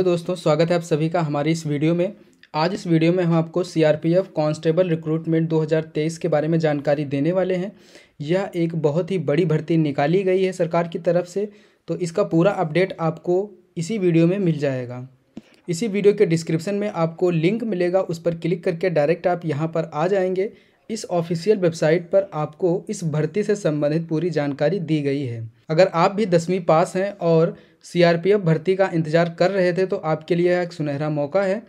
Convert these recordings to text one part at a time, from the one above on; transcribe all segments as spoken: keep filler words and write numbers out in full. Hello दोस्तों, स्वागत है आप सभी का हमारी इस वीडियो में। आज इस वीडियो में हम आपको सीआरपीएफ कांस्टेबल रिक्रूटमेंट दो हज़ार तेईस के बारे में जानकारी देने वाले हैं। यह एक बहुत ही बड़ी भर्ती निकाली गई है सरकार की तरफ से, तो इसका पूरा अपडेट आपको इसी वीडियो में मिल जाएगा। इसी वीडियो के डिस्क्रिप्शन में आपको लिंक मिलेगा, उस पर क्लिक करके डायरेक्ट आप यहाँ पर आ जाएंगे। इस ऑफिशियल वेबसाइट पर आपको इस भर्ती से संबंधित पूरी जानकारी दी गई है। अगर आप भी दसवीं पास हैं और सीआरपीएफ भर्ती का इंतज़ार कर रहे थे तो आपके लिए एक सुनहरा मौका है।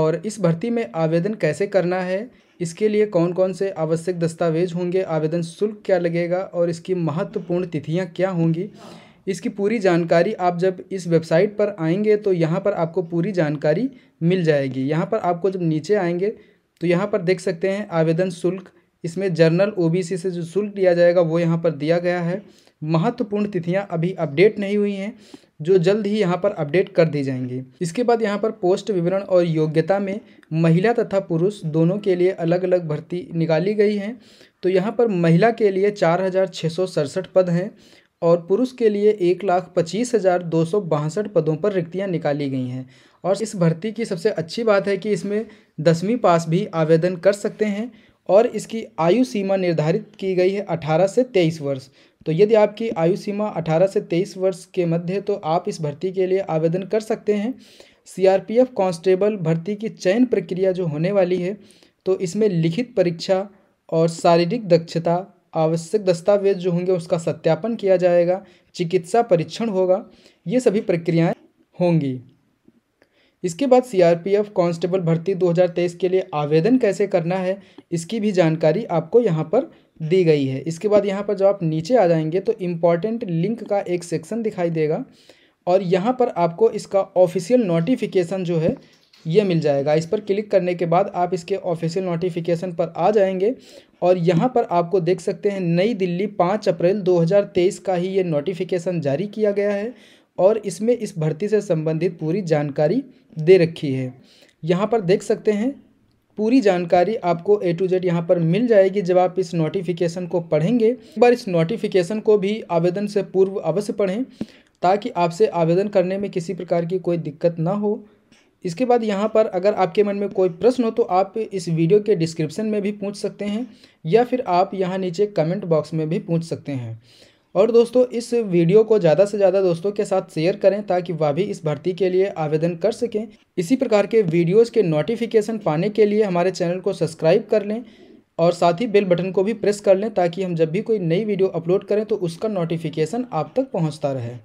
और इस भर्ती में आवेदन कैसे करना है, इसके लिए कौन कौन से आवश्यक दस्तावेज होंगे, आवेदन शुल्क क्या लगेगा और इसकी महत्वपूर्ण तिथियां क्या होंगी, इसकी पूरी जानकारी आप जब इस वेबसाइट पर आएंगे तो यहाँ पर आपको पूरी जानकारी मिल जाएगी। यहाँ पर आपको जब नीचे आएंगे तो यहाँ पर देख सकते हैं आवेदन शुल्क, इसमें जनरल ओबीसी से जो शुल्क दिया जाएगा वो यहाँ पर दिया गया है। महत्वपूर्ण तिथियां अभी अपडेट नहीं हुई हैं, जो जल्द ही यहाँ पर अपडेट कर दी जाएंगी। इसके बाद यहाँ पर पोस्ट विवरण और योग्यता में महिला तथा पुरुष दोनों के लिए अलग अलग भर्ती निकाली गई हैं। तो यहाँ पर महिला के लिए चार हज़ार छः सौ सड़सठ पद हैं और पुरुष के लिए एक लाख पच्चीस हज़ार दो सौ बासठ पदों पर रिक्तियाँ निकाली गई हैं। और इस भर्ती की सबसे अच्छी बात है कि इसमें दसवीं पास भी आवेदन कर सकते हैं और इसकी आयु सीमा निर्धारित की गई है अठारह से तेईस वर्ष। तो यदि आपकी आयु सीमा अठारह से तेईस वर्ष के मध्य है तो आप इस भर्ती के लिए आवेदन कर सकते हैं। सीआरपीएफ कांस्टेबल भर्ती की चयन प्रक्रिया जो होने वाली है, तो इसमें लिखित परीक्षा और शारीरिक दक्षता, आवश्यक दस्तावेज जो होंगे उसका सत्यापन किया जाएगा, चिकित्सा परीक्षण होगा, ये सभी प्रक्रियाएँ होंगी। इसके बाद सीआरपीएफ कांस्टेबल भर्ती दो हज़ार तेईस के लिए आवेदन कैसे करना है इसकी भी जानकारी आपको यहाँ पर दी गई है। इसके बाद यहाँ पर जब आप नीचे आ जाएंगे तो इम्पॉर्टेंट लिंक का एक सेक्शन दिखाई देगा और यहाँ पर आपको इसका ऑफिशियल नोटिफिकेशन जो है ये मिल जाएगा। इस पर क्लिक करने के बाद आप इसके ऑफिशियल नोटिफिकेशन पर आ जाएंगे और यहाँ पर आपको देख सकते हैं नई दिल्ली पाँच अप्रैल दो हज़ार तेईस का ही ये नोटिफिकेशन जारी किया गया है और इसमें इस भर्ती से संबंधित पूरी जानकारी दे रखी है। यहाँ पर देख सकते हैं पूरी जानकारी आपको ए टू जेड यहाँ पर मिल जाएगी जब आप इस नोटिफिकेशन को पढ़ेंगे। एक बार इस नोटिफिकेशन को भी आवेदन से पूर्व अवश्य पढ़ें ताकि आपसे आवेदन करने में किसी प्रकार की कोई दिक्कत ना हो। इसके बाद यहाँ पर अगर आपके मन में कोई प्रश्न हो तो आप इस वीडियो के डिस्क्रिप्शन में भी पूछ सकते हैं या फिर आप यहाँ नीचे कमेंट बॉक्स में भी पूछ सकते हैं। और दोस्तों, इस वीडियो को ज़्यादा से ज़्यादा दोस्तों के साथ शेयर करें ताकि वह भी इस भर्ती के लिए आवेदन कर सकें। इसी प्रकार के वीडियोस के नोटिफिकेशन पाने के लिए हमारे चैनल को सब्सक्राइब कर लें और साथ ही बेल बटन को भी प्रेस कर लें ताकि हम जब भी कोई नई वीडियो अपलोड करें तो उसका नोटिफिकेशन आप तक पहुंचता रहे।